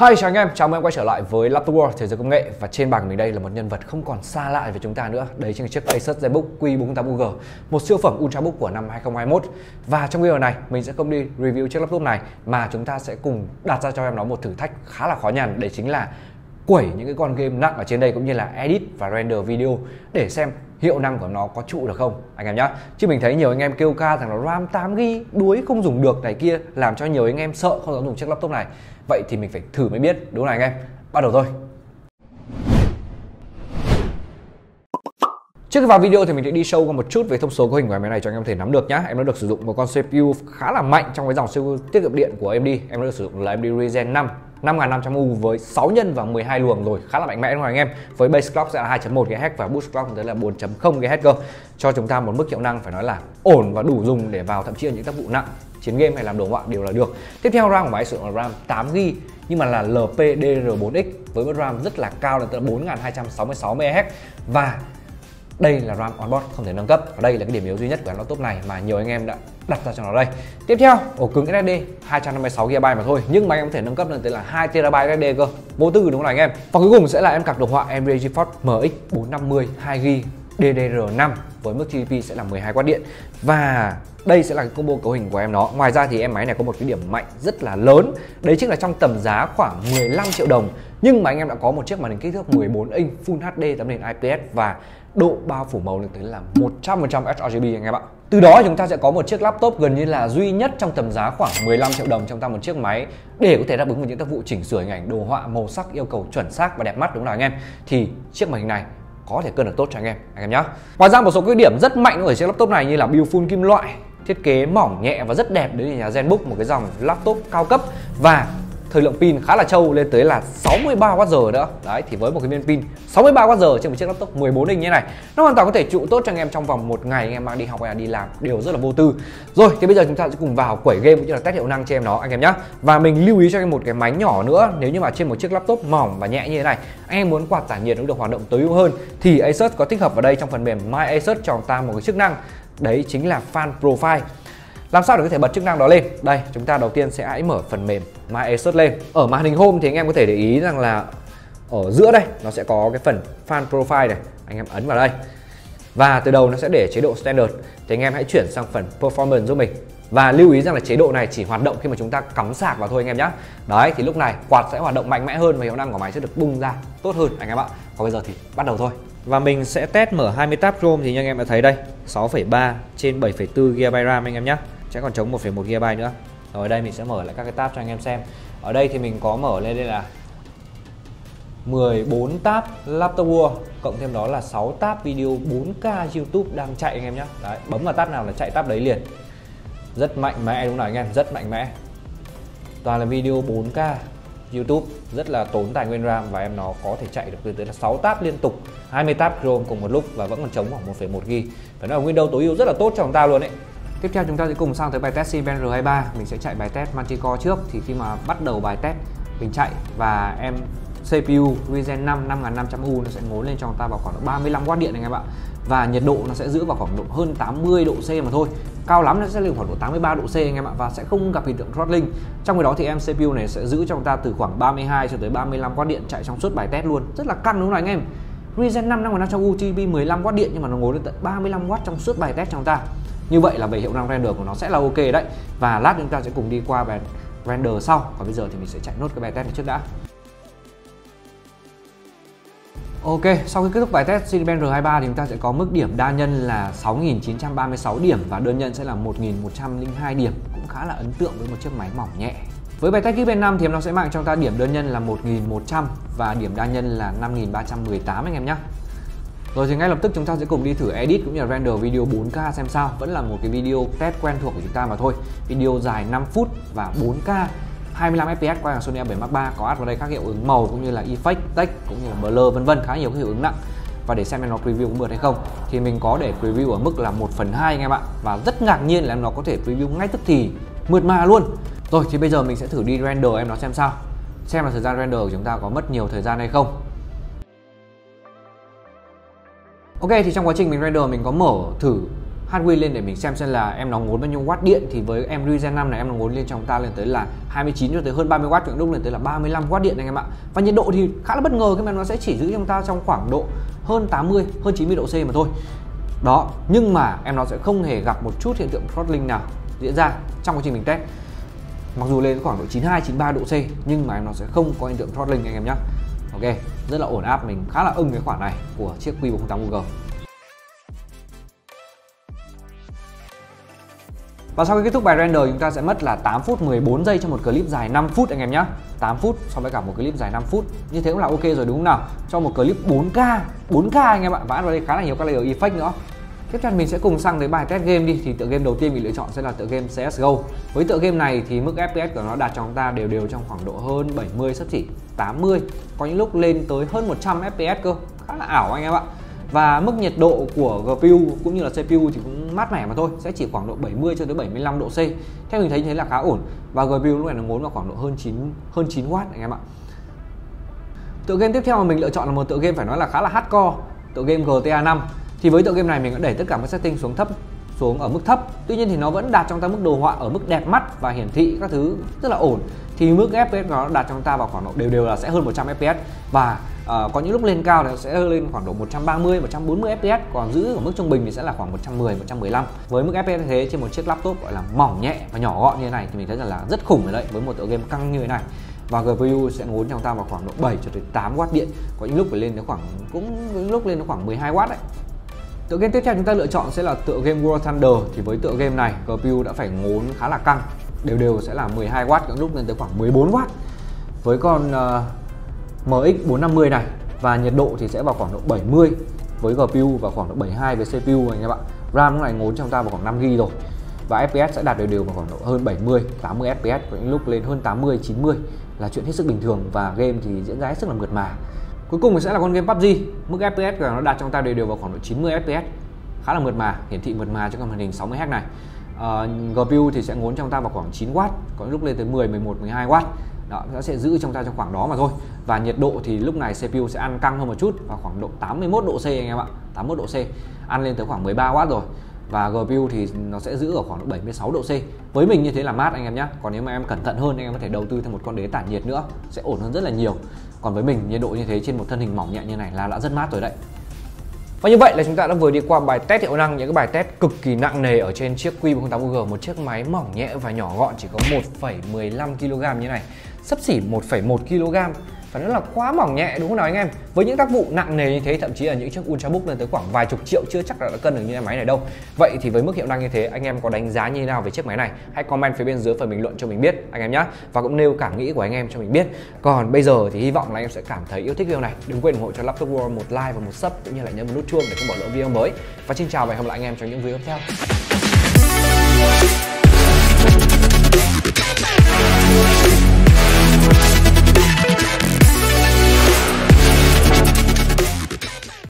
Hi, chào anh em, chào mừng em quay trở lại với Laptop World, thế giới công nghệ. Và trên bàn mình đây là một nhân vật không còn xa lạ với chúng ta nữa. Đấy chính là chiếc Asus ZenBook Q408UG, một siêu phẩm Ultrabook của năm 2021. Và trong video này, mình sẽ không đi review chiếc laptop này, mà chúng ta sẽ cùng đặt ra cho em nó một thử thách khá là khó nhằn. Đấy chính là quẩy những cái con game nặng ở trên đây, cũng như là edit và render video để xem hiệu năng của nó có trụ được không anh em nhá. Chứ mình thấy nhiều anh em kêu ca rằng nó RAM 8GB đuối không dùng được này kia, làm cho nhiều anh em sợ không dám dùng chiếc laptop này. Vậy thì mình phải thử mới biết, đúng không anh em? Bắt đầu thôi. Trước khi vào video thì mình sẽ đi sâu qua một chút về thông số cấu hình của máy này cho anh em có thể nắm được nhá. Em đã được sử dụng một con CPU khá là mạnh trong cái dòng CPU tiết kiệm điện của AMD. Em đã được sử dụng là AMD Ryzen 5 5500U với 6 nhân và 12 luồng rồi, khá là mạnh mẽ đúng không anh em? Với base clock sẽ là 2.1 GHz và boost clock tới là 4.0 GHz cơ, cho chúng ta một mức hiệu năng phải nói là ổn và đủ dùng để vào thậm chí là những tác vụ nặng, chiến game hay làm đồ họa đều là được. Tiếp theo RAM của máy sử dụng là RAM 8GB nhưng mà là LPDDR4X với mức RAM rất là cao lên tới 4266 MHz, và đây là RAM onboard không thể nâng cấp. Và đây là cái điểm yếu duy nhất của laptop này mà nhiều anh em đã đặt ra cho nó đây. Tiếp theo, ổ cứng SSD 256GB mà thôi, nhưng mà anh em có thể nâng cấp lên tới là 2TB SSD cơ, vô tư đúng không anh em? Và cuối cùng sẽ là em card đồ họa AMD GeForce MX450 2GB DDR5 với mức TDP sẽ là 12W điện. Và đây sẽ là cái combo cấu hình của em nó. Ngoài ra thì em máy này có một cái điểm mạnh rất là lớn, đấy chính là trong tầm giá khoảng 15 triệu đồng, nhưng mà anh em đã có một chiếc màn hình kích thước 14 inch Full HD tấm nền IPS và độ bao phủ màu lên tới là 100% sRGB anh em ạ. Từ đó chúng ta sẽ có một chiếc laptop gần như là duy nhất trong tầm giá khoảng 15 triệu đồng trong ta một chiếc máy để có thể đáp ứng với những tác vụ chỉnh sửa hình ảnh, đồ họa, màu sắc yêu cầu chuẩn xác và đẹp mắt đúng không anh em? Thì chiếc màn hình này có thể cân được tốt cho anh em nhé. Ngoài ra một số cái điểm rất mạnh của chiếc laptop này như là build full kim loại, thiết kế mỏng nhẹ và rất đẹp đến từ nhà ZenBook, một cái dòng laptop cao cấp, và thời lượng pin khá là trâu lên tới là 63Wh nữa. Đấy thì với một cái viên pin 63Wh trên một chiếc laptop 14 inch như thế này, nó hoàn toàn có thể trụ tốt cho anh em trong vòng một ngày, anh em mang đi học hay là đi làm đều rất là vô tư. Rồi thì bây giờ chúng ta sẽ cùng vào quẩy game cũng như là test hiệu năng cho em nó anh em nhé. Và mình lưu ý cho anh em một cái mánh nhỏ nữa, nếu như mà trên một chiếc laptop mỏng và nhẹ như thế này, anh em muốn quạt tản nhiệt cũng được hoạt động tối ưu hơn, thì Asus có tích hợp vào đây trong phần mềm My Asus cho chúng ta một cái chức năng, đấy chính là fan profile. Làm sao để có thể bật chức năng đó lên? Đây, chúng ta đầu tiên sẽ hãy mở phần mềm My Asus lên. Ở màn hình Home thì anh em có thể để ý rằng là ở giữa đây nó sẽ có cái phần Fan Profile này, anh em ấn vào đây. Và từ đầu nó sẽ để chế độ Standard, thì anh em hãy chuyển sang phần Performance giúp mình. Và lưu ý rằng là chế độ này chỉ hoạt động khi mà chúng ta cắm sạc vào thôi anh em nhé. Đấy, thì lúc này quạt sẽ hoạt động mạnh mẽ hơn và hiệu năng của máy sẽ được bung ra tốt hơn anh em ạ. Còn bây giờ thì bắt đầu thôi. Và mình sẽ test mở 20 tab Chrome thì anh em đã thấy đây, 6,3 trên 7,4 GB RAM anh em nhé. Sẽ còn trống 1,1 GB nữa. Rồi ở đây mình sẽ mở lại các cái tab cho anh em xem. Ở đây thì mình có mở lên đây là 14 tab Laptop World, cộng thêm đó là 6 tab video 4K YouTube đang chạy anh em nhé. Đấy, bấm vào tab nào là chạy tab đấy liền. Rất mạnh mẽ đúng không anh em, rất mạnh mẽ. Toàn là video 4K YouTube, rất là tốn tài nguyên RAM, và em nó có thể chạy được từ tới là 6 tab liên tục, 20 tab Chrome cùng một lúc, và vẫn còn trống khoảng 1,1 GB. Phải nói là Windows tối ưu rất là tốt cho chúng ta luôn ấy. Tiếp theo chúng ta sẽ cùng sang tới bài test Cinebench R23. Mình sẽ chạy bài test Multicore trước. Thì khi mà bắt đầu bài test mình chạy và em CPU Ryzen 5 5500U nó sẽ ngốn lên cho chúng ta vào khoảng 35W điện anh em ạ. Và nhiệt độ nó sẽ giữ vào khoảng độ hơn 80 độ C mà thôi. Cao lắm nó sẽ lên khoảng độ 83 độ C anh em ạ, và sẽ không gặp hiện tượng throttling. Trong cái đó thì em CPU này sẽ giữ cho chúng ta từ khoảng 32 cho tới 35W điện chạy trong suốt bài test luôn. Rất là căng đúng không anh em? Ryzen 5 5500U TDP 15W điện nhưng mà nó ngốn lên tận 35W trong suốt bài test cho chúng ta. Như vậy là về hiệu năng render của nó sẽ là ok đấy. Và lát chúng ta sẽ cùng đi qua bài render sau. Còn bây giờ thì mình sẽ chạy nốt cái bài test này trước đã. Ok, sau khi kết thúc bài test Cinebench R23 thì chúng ta sẽ có mức điểm đa nhân là 6.936 điểm và đơn nhân sẽ là 1.102 điểm. Cũng khá là ấn tượng với một chiếc máy mỏng nhẹ. Với bài test Geekbench 5 thì nó sẽ mang cho chúng ta điểm đơn nhân là 1.100 và điểm đa nhân là 5.318 anh em nhé. Rồi thì ngay lập tức chúng ta sẽ cùng đi thử edit cũng như là render video 4K xem sao. Vẫn là một cái video test quen thuộc của chúng ta mà thôi. Video dài 5 phút và 4K 25fps qua hàng Sony A7 Mark III, có add vào đây các hiệu ứng màu cũng như là effect, text cũng như là blur vân vân, khá nhiều các hiệu ứng nặng. Và để xem em nó preview có mượt hay không thì mình có để preview ở mức là 1/2 anh em ạ. Và rất ngạc nhiên là em nó có thể preview ngay tức thì, mượt mà luôn. Rồi thì bây giờ mình sẽ thử đi render em nó xem sao. Xem là thời gian render của chúng ta có mất nhiều thời gian hay không. Ok, thì trong quá trình mình render mình có mở thử Hardware lên để mình xem là em nó muốn bao nhiêu watt điện. Thì với em Ryzen 5 này em nó muốn lên trong ta lên tới là 29 cho tới hơn 30W, những lúc lên tới là 35 W điện anh em ạ. Và nhiệt độ thì khá là bất ngờ, cái mà nó sẽ chỉ giữ chúng ta trong khoảng độ hơn 80, hơn 90 độ C mà thôi. Đó, nhưng mà em nó sẽ không hề gặp một chút hiện tượng throttling nào diễn ra trong quá trình mình test. Mặc dù lên khoảng độ 92, 93 độ C nhưng mà em nó sẽ không có hiện tượng throttling anh em nhé. Ok, rất là ổn áp, mình khá là ưng cái khoản này của chiếc Q408UG. Và sau khi kết thúc bài render chúng ta sẽ mất là 8 phút 14 giây cho một clip dài 5 phút anh em nhé. 8 phút so với cả một clip dài 5 phút như thế cũng là ok rồi đúng không nào. Cho một clip 4K anh em ạ, và vào đây khá là nhiều các layer effect nữa. Tiếp theo mình sẽ cùng sang tới bài test game đi. Thì tựa game đầu tiên mình lựa chọn sẽ là tựa game CSGO. Với tựa game này thì mức FPS của nó đạt cho chúng ta đều đều trong khoảng độ hơn 70 sắp chỉ 80, có những lúc lên tới hơn 100 FPS cơ, khá là ảo anh em ạ. Và mức nhiệt độ của GPU cũng như là CPU thì cũng mát mẻ mà thôi, sẽ chỉ khoảng độ 70 cho tới 75 độ C. Theo mình thấy như thế là khá ổn. Và GPU lúc này nó ngốn vào khoảng độ hơn 9W anh em ạ. Tựa game tiếp theo mà mình lựa chọn là một tựa game phải nói là khá là hardcore, tựa game GTA 5. Thì với tựa game này mình đã đẩy tất cả các setting xuống ở mức thấp. Tuy nhiên thì nó vẫn đạt trong ta mức đồ họa ở mức đẹp mắt và hiển thị các thứ rất là ổn. Thì mức FPS nó đạt trong ta vào khoảng độ đều là sẽ hơn 100 FPS và có những lúc lên cao thì sẽ lên khoảng độ 130, 140 FPS, còn giữ ở mức trung bình thì sẽ là khoảng 110, 115. Với mức FPS như thế trên một chiếc laptop gọi là mỏng nhẹ và nhỏ gọn như thế này thì mình thấy rằng là rất khủng rồi đấy, với một tựa game căng như thế này. Và GPU sẽ ngốn trong ta vào khoảng độ 7 cho tới 8W điện, có những lúc phải lên đến khoảng 12W đấy. Tựa game tiếp theo chúng ta lựa chọn sẽ là tựa game War Thunder. Thì với tựa game này GPU đã phải ngốn khá là căng, đều sẽ là 12W, những lúc lên tới khoảng 14W. Với con MX450 này và nhiệt độ thì sẽ vào khoảng độ 70 với GPU và khoảng độ 72 với CPU anh em ạ. RAM lúc này ngốn trong ta vào khoảng 5GB rồi. Và FPS sẽ đạt đều vào khoảng độ hơn 70, 80 FPS, có những lúc lên hơn 80, 90 là chuyện hết sức bình thường và game thì diễn ra hết sức là mượt mà. Cuối cùng thì sẽ là con game PUBG, mức FPS của nó đạt trong ta đều vào khoảng độ 90 FPS, khá là mượt mà, hiển thị mượt mà cho con màn hình 60Hz này. GPU thì sẽ ngốn trong ta vào khoảng 9W, có những lúc lên tới 10, 11, 12W. Đó, nó sẽ giữ trong ta trong khoảng đó mà thôi. Và nhiệt độ thì lúc này CPU sẽ ăn căng hơn một chút, vào khoảng độ 81 độ C anh em ạ, 81 độ C, ăn lên tới khoảng 13W rồi. Và GPU thì nó sẽ giữ ở khoảng 76 độ C. Với mình như thế là mát anh em nhé. Còn nếu mà em cẩn thận hơn, anh em có thể đầu tư thêm một con đế tản nhiệt nữa, sẽ ổn hơn rất là nhiều. Còn với mình, nhiệt độ như thế trên một thân hình mỏng nhẹ như này là đã rất mát rồi đấy. Và như vậy là chúng ta đã vừa đi qua bài test hiệu năng, những cái bài test cực kỳ nặng nề ở trên chiếc Q408UG, một chiếc máy mỏng nhẹ và nhỏ gọn chỉ có 1,15kg như này, xấp xỉ 1,1kg. Và nó là quá mỏng nhẹ đúng không nào anh em. Với những tác vụ nặng nề như thế, thậm chí là những chiếc Ultrabook lên tới khoảng vài chục triệu chưa chắc đã cân được như cái máy này đâu. Vậy thì với mức hiệu năng như thế, anh em có đánh giá như thế nào về chiếc máy này? Hãy comment phía bên dưới phần bình luận cho mình biết anh em nhé, và cũng nêu cảm nghĩ của anh em cho mình biết. Còn bây giờ thì hy vọng là anh em sẽ cảm thấy yêu thích video này. Đừng quên ủng hộ cho Laptop World một like và một sub, cũng như là nhấn vào nút chuông để không bỏ lỡ video mới. Và xin chào và hẹn gặp lại anh em trong những video tiếp theo.